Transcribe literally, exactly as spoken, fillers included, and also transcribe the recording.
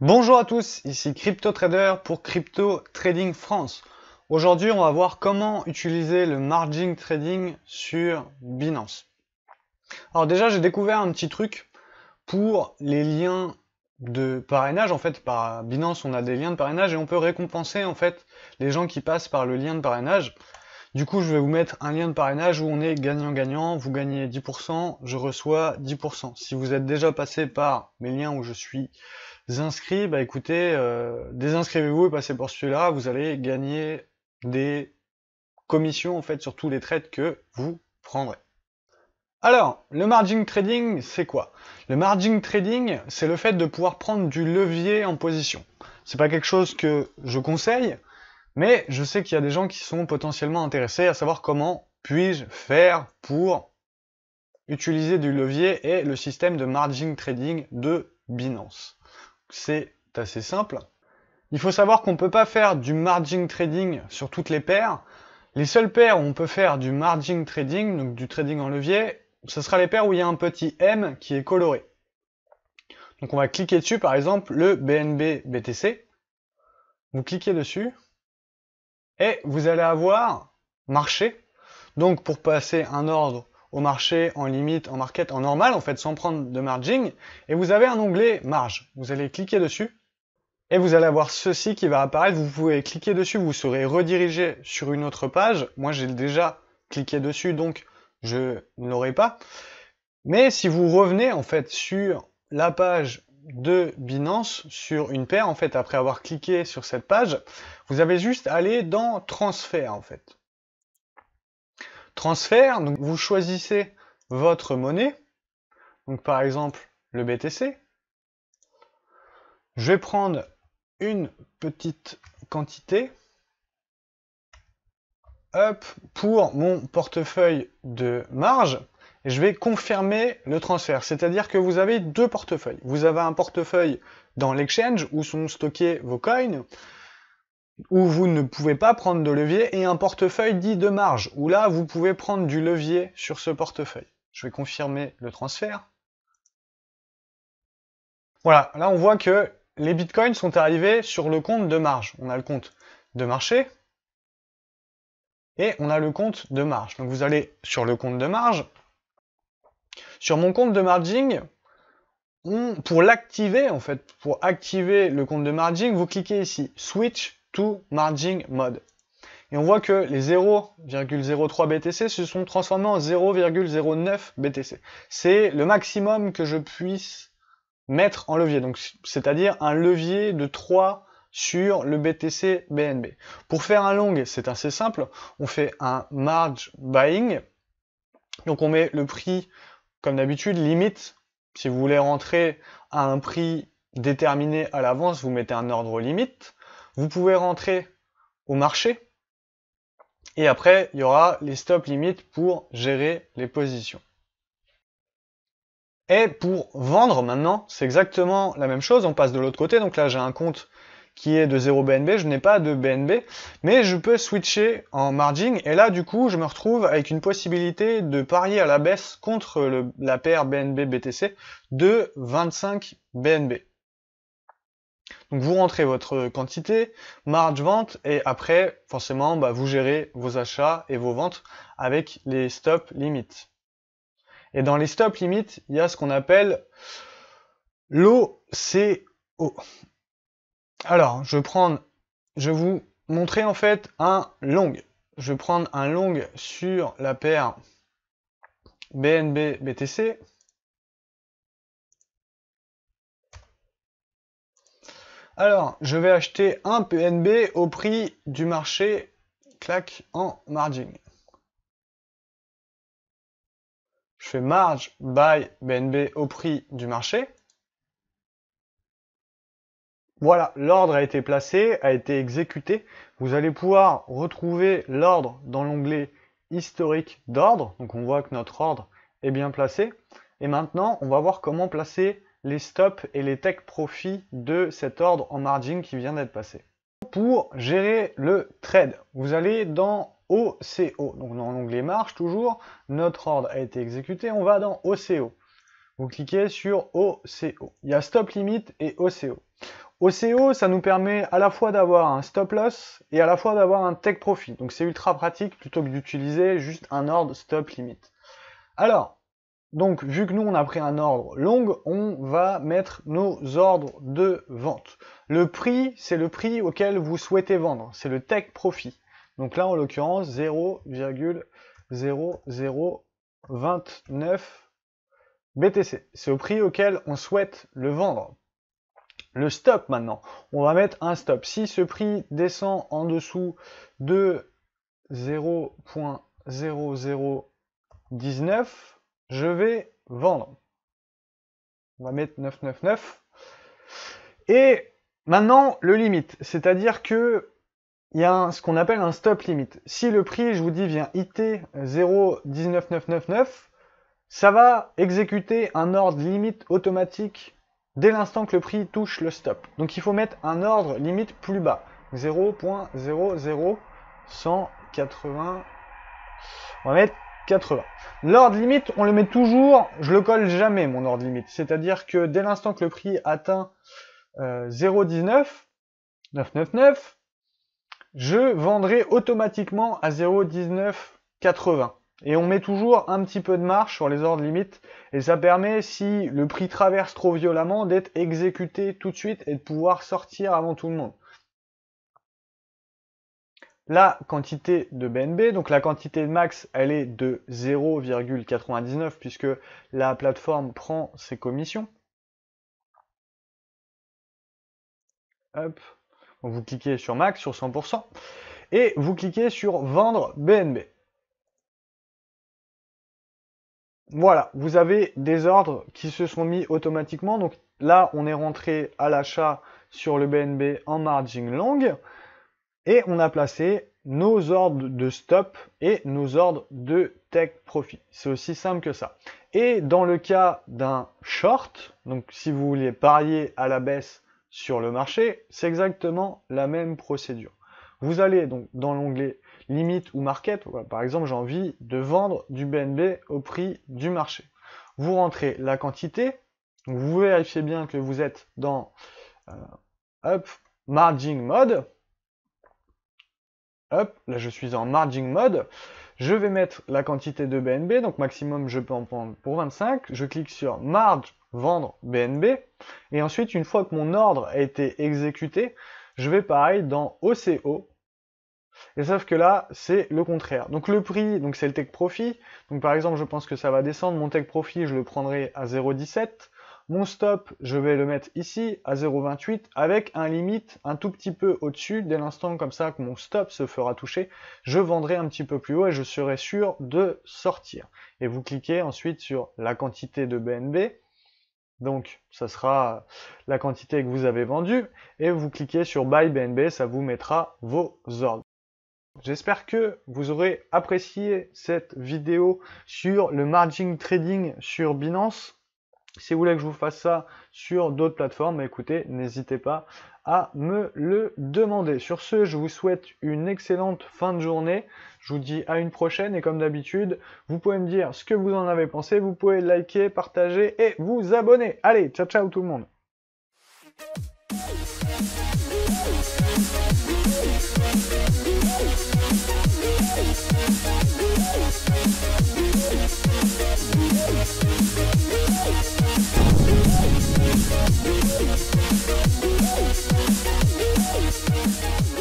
Bonjour à tous, ici Crypto Trader pour Crypto Trading France. Aujourd'hui, on va voir comment utiliser le margin trading sur Binance. Alors déjà, j'ai découvert un petit truc pour les liens de parrainage. En fait, par Binance, on a des liens de parrainage et on peut récompenser en fait les gens qui passent par le lien de parrainage. Du coup, je vais vous mettre un lien de parrainage où on est gagnant-gagnant. Vous gagnez dix pour cent, je reçois dix pour cent. Si vous êtes déjà passé par mes liens où je suis inscrits, bah écoutez, euh, désinscrivez-vous et passez pour celui-là, vous allez gagner des commissions en fait sur tous les trades que vous prendrez. Alors, le margin trading, c'est quoi? Le margin trading, c'est le fait de pouvoir prendre du levier en position. C'est pas quelque chose que je conseille, mais je sais qu'il y a des gens qui sont potentiellement intéressés à savoir comment puis-je faire pour utiliser du levier et le système de margin trading de Binance. C'est assez simple. Il faut savoir qu'on ne peut pas faire du margin trading sur toutes les paires. Les seules paires où on peut faire du margin trading, donc du trading en levier, ce sera les paires où il y a un petit M qui est coloré. Donc on va cliquer dessus, par exemple le B N B B T C. Vous cliquez dessus et vous allez avoir marché. Donc pour passer un ordre au marché, en limite, en market, en normal, en fait, sans prendre de margin. Et vous avez un onglet marge. Vous allez cliquer dessus et vous allez avoir ceci qui va apparaître. Vous pouvez cliquer dessus, vous serez redirigé sur une autre page. Moi, j'ai déjà cliqué dessus, donc je ne l'aurai pas. Mais si vous revenez, en fait, sur la page de Binance, sur une paire, en fait, après avoir cliqué sur cette page, vous avez juste à aller dans transfert, en fait. Transfert, donc vous choisissez votre monnaie, donc par exemple le B T C. Je vais prendre une petite quantité hop, pour mon portefeuille de marge et je vais confirmer le transfert. C'est-à-dire que vous avez deux portefeuilles. Vous avez un portefeuille dans l'exchange où sont stockés vos coins, où vous ne pouvez pas prendre de levier, et un portefeuille dit de marge, où là, vous pouvez prendre du levier sur ce portefeuille. Je vais confirmer le transfert. Voilà, là, on voit que les bitcoins sont arrivés sur le compte de marge. On a le compte de marché et on a le compte de marge. Donc, vous allez sur le compte de marge. Sur mon compte de margin, on, pour l'activer, en fait, pour activer le compte de margin, vous cliquez ici, « Switch » to margin mode. Et on voit que les zéro virgule zéro trois B T C se sont transformés en zéro virgule zéro neuf B T C. C'est le maximum que je puisse mettre en levier. Donc, c'est-à-dire un levier de trois sur le B T C B N B. Pour faire un long, c'est assez simple. On fait un marge buying. Donc, on met le prix, comme d'habitude, limite. Si vous voulez rentrer à un prix déterminé à l'avance, vous mettez un ordre limite. Vous pouvez rentrer au marché et après, il y aura les stop limites pour gérer les positions. Et pour vendre maintenant, c'est exactement la même chose. On passe de l'autre côté. Donc là, j'ai un compte qui est de zéro B N B. Je n'ai pas de B N B, mais je peux switcher en margin. Et là, du coup, je me retrouve avec une possibilité de parier à la baisse contre le, la paire B N B B T C de vingt-cinq B N B. Donc vous rentrez votre quantité, marge vente, et après, forcément, bah, vous gérez vos achats et vos ventes avec les stop limites. Et dans les stop limites, il y a ce qu'on appelle l'O C O. Alors, je vais prendre, je vais vous montrer en fait un long. Je vais prendre un long sur la paire B N B B T C. Alors, je vais acheter un B N B au prix du marché, clac, en margin. Je fais marge by B N B au prix du marché. Voilà, l'ordre a été placé, a été exécuté. Vous allez pouvoir retrouver l'ordre dans l'onglet historique d'ordre. Donc, on voit que notre ordre est bien placé. Et maintenant, on va voir comment placer les stops et les take profits de cet ordre en margin qui vient d'être passé. pour gérer le trade. Vous allez dans O C O, donc dans l'onglet marge toujours, notre ordre a été exécuté, on va dans O C O. Vous cliquez sur O C O. Il y a stop limit et O C O. O C O, ça nous permet à la fois d'avoir un stop loss et à la fois d'avoir un take profit. Donc c'est ultra pratique plutôt que d'utiliser juste un ordre stop limit. Alors, donc vu que nous on a pris un ordre long, on va mettre nos ordres de vente. Le prix, c'est le prix auquel vous souhaitez vendre, c'est le take profit. Donc là en l'occurrence zéro virgule zéro zéro vingt-neuf B T C. C'est au prix auquel on souhaite le vendre. Le stop maintenant, on va mettre un stop. Si ce prix descend en dessous de zéro virgule zéro zéro dix-neuf, je vais vendre. On va mettre neuf cent quatre-vingt-dix-neuf. Et maintenant le limite, c'est-à-dire que il y a un, ce qu'on appelle un stop limit. Si le prix, je vous dis, vient I T zéro virgule un neuf neuf neuf neuf, ça va exécuter un ordre limite automatique dès l'instant que le prix touche le stop. Donc il faut mettre un ordre limite plus bas. zéro virgule zéro zéro cent quatre-vingts. On va mettre quatre-vingts. L'ordre limite, on le met toujours, je le colle jamais mon ordre limite. C'est-à-dire que dès l'instant que le prix atteint euh, zéro virgule dix-neuf neuf cent quatre-vingt-dix-neuf, je vendrai automatiquement à zéro virgule dix-neuf quatre-vingts. Et on met toujours un petit peu de marge sur les ordres limites. Et ça permet, si le prix traverse trop violemment, d'être exécuté tout de suite et de pouvoir sortir avant tout le monde. La quantité de B N B, donc la quantité de max, elle est de zéro virgule quatre-vingt-dix-neuf puisque la plateforme prend ses commissions. Hop. Vous cliquez sur max, sur cent pour cent, et vous cliquez sur vendre B N B. Voilà, vous avez des ordres qui se sont mis automatiquement. Donc là, on est rentré à l'achat sur le B N B en margin long, et on a placé nos ordres de stop et nos ordres de take profit. C'est aussi simple que ça. Et dans le cas d'un short, donc si vous voulez parier à la baisse sur le marché, c'est exactement la même procédure. Vous allez donc dans l'onglet limite ou market, par exemple j'ai envie de vendre du B N B au prix du marché. Vous rentrez la quantité, donc vous vérifiez bien que vous êtes dans euh, up, margin mode. Hop, là je suis en margin mode. Je vais mettre la quantité de B N B, donc maximum je peux en prendre pour vingt-cinq. Je clique sur marge vendre B N B, et ensuite une fois que mon ordre a été exécuté, je vais pareil dans O C O, et sauf que là c'est le contraire. Donc le prix, donc c'est le take profit, donc par exemple je pense que ça va descendre, mon take profit je le prendrai à zéro virgule dix-sept, mon stop je vais le mettre ici à zéro virgule vingt-huit avec un limite un tout petit peu au dessus. Dès l'instant comme ça que mon stop se fera toucher, je vendrai un petit peu plus haut et je serai sûr de sortir. Et vous cliquez ensuite sur la quantité de B N B. Donc, ça sera la quantité que vous avez vendue. Et vous cliquez sur Buy B N B, ça vous mettra vos ordres. J'espère que vous aurez apprécié cette vidéo sur le margin trading sur Binance. Si vous voulez que je vous fasse ça sur d'autres plateformes, écoutez, n'hésitez pas à me le demander. Sur ce, je vous souhaite une excellente fin de journée. Je vous dis à une prochaine et comme d'habitude, vous pouvez me dire ce que vous en avez pensé. Vous pouvez liker, partager et vous abonner. Allez, ciao ciao tout le monde! We'll be right back.